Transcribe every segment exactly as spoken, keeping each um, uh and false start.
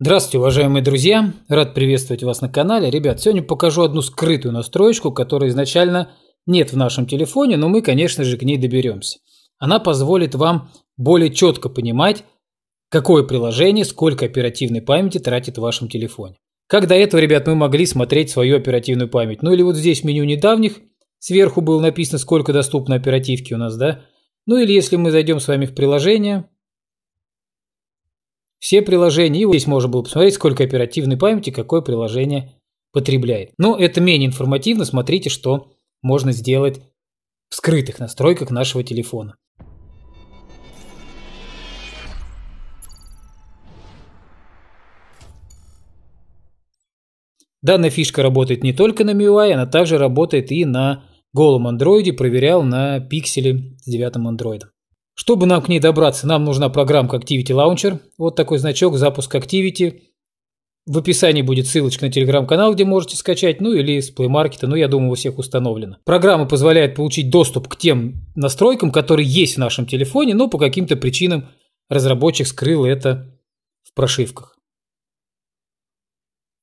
Здравствуйте, уважаемые друзья! Рад приветствовать вас на канале. Ребят, сегодня покажу одну скрытую настроечку, которой изначально нет в нашем телефоне, но мы, конечно же, к ней доберемся. Она позволит вам более четко понимать, какое приложение, сколько оперативной памяти тратит в вашем телефоне. Как до этого, ребят, мы могли смотреть свою оперативную память. Ну или вот здесь в меню недавних сверху было написано, сколько доступно оперативки у нас, да? Ну или если мы зайдем с вами в приложение... Все приложения. И вот здесь можно было посмотреть, сколько оперативной памяти какое приложение потребляет. Но это менее информативно. Смотрите, что можно сделать в скрытых настройках нашего телефона. Данная фишка работает не только на эм и ю ай, она также работает и на голом андроиде. Проверял на пикселе с девятым андроидом. Чтобы нам к ней добраться, нам нужна программка Activity Launcher. Вот такой значок «Запуск Activity». В описании будет ссылочка на телеграм-канал, где можете скачать, ну или с Play Market, ну я думаю, у всех установлено. Программа позволяет получить доступ к тем настройкам, которые есть в нашем телефоне, но по каким-то причинам разработчик скрыл это в прошивках.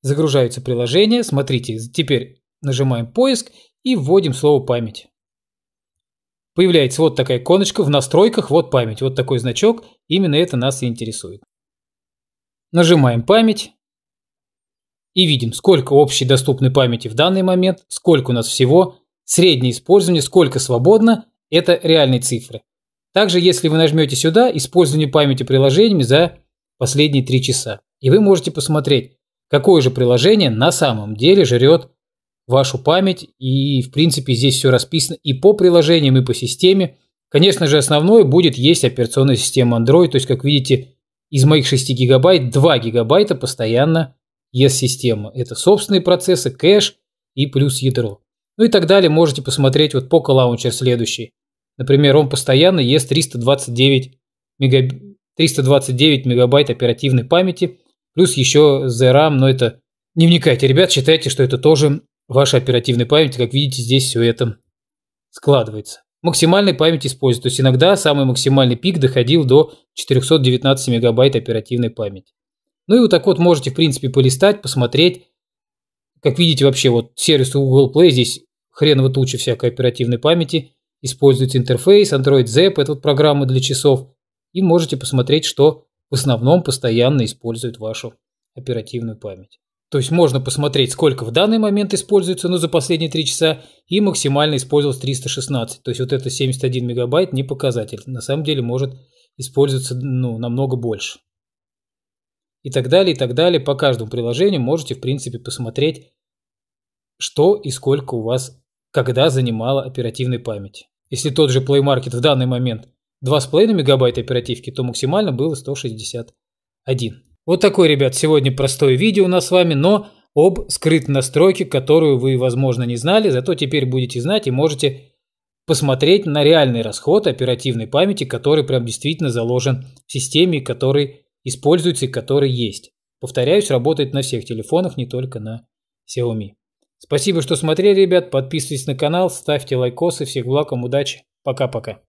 Загружаются приложения. Смотрите, теперь нажимаем «Поиск» и вводим слово «Память». Появляется вот такая иконочка, в настройках вот память, вот такой значок, именно это нас и интересует. Нажимаем память и видим, сколько общей доступной памяти в данный момент, сколько у нас всего, среднее использование, сколько свободно, это реальные цифры. Также, если вы нажмете сюда, использование памяти приложениями за последние три часа. И вы можете посмотреть, какое же приложение на самом деле жрет вашу память, и в принципе здесь все расписано и по приложениям, и по системе. Конечно же, основное будет есть операционная система Android, то есть, как видите, из моих шести гигабайт два гигабайта постоянно ест система. Это собственные процессы, кэш и плюс ядро. Ну и так далее, можете посмотреть вот Poco лаунчер следующий. Например, он постоянно ест триста двадцать девять мегабайт оперативной памяти, плюс еще зэм, но это не вникайте, ребят, считайте, что это тоже ваша оперативная память, как видите, здесь все это складывается. Максимальная память используется, то есть иногда самый максимальный пик доходил до четырёхсот девятнадцати мегабайт оперативной памяти. Ну и вот так вот можете, в принципе, полистать, посмотреть. Как видите, вообще вот сервис Google Play, здесь хреново туча всякой оперативной памяти. Используется интерфейс, Android зэп, это вот программа для часов. И можете посмотреть, что в основном постоянно использует вашу оперативную память. То есть можно посмотреть, сколько в данный момент используется, ну, за последние три часа, и максимально использовалось триста шестнадцать. То есть вот это семьдесят один мегабайт не показатель. На самом деле может использоваться, ну, намного больше. И так далее, и так далее. По каждому приложению можете, в принципе, посмотреть, что и сколько у вас, когда занимала оперативной памяти. Если тот же Play Market в данный момент два с половиной мегабайта оперативки, то максимально было сто шестьдесят один. Вот такое, ребят, сегодня простое видео у нас с вами, но об скрытой настройке, которую вы, возможно, не знали, зато теперь будете знать и можете посмотреть на реальный расход оперативной памяти, который прям действительно заложен в системе, который используется и который есть. Повторяюсь, работает на всех телефонах, не только на Xiaomi. Спасибо, что смотрели, ребят, подписывайтесь на канал, ставьте лайкосы, всех благ, удачи, пока-пока.